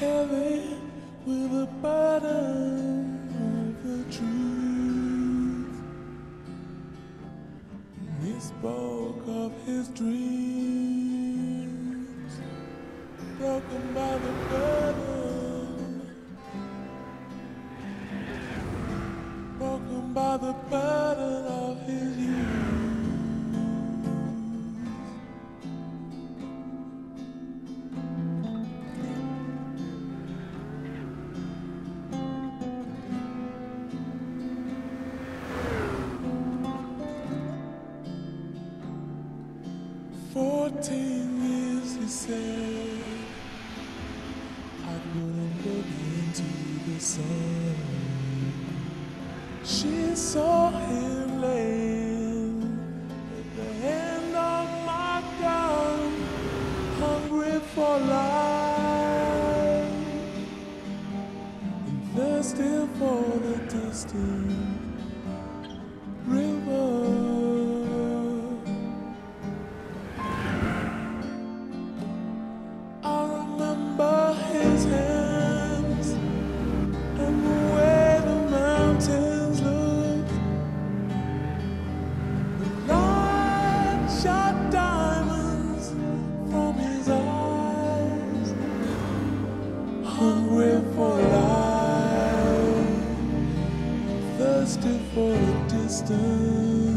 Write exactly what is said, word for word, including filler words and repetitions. heavy with the burden of the truth. And he spoke of his dreams, broken by the burden, broken by the burden of his youth. Fourteen years, he said, I wouldn't look into the sun. She saw him laying at the end of my gun, hungry for life and thirsty for the distant river. Hungry for life, thirsty for a distance.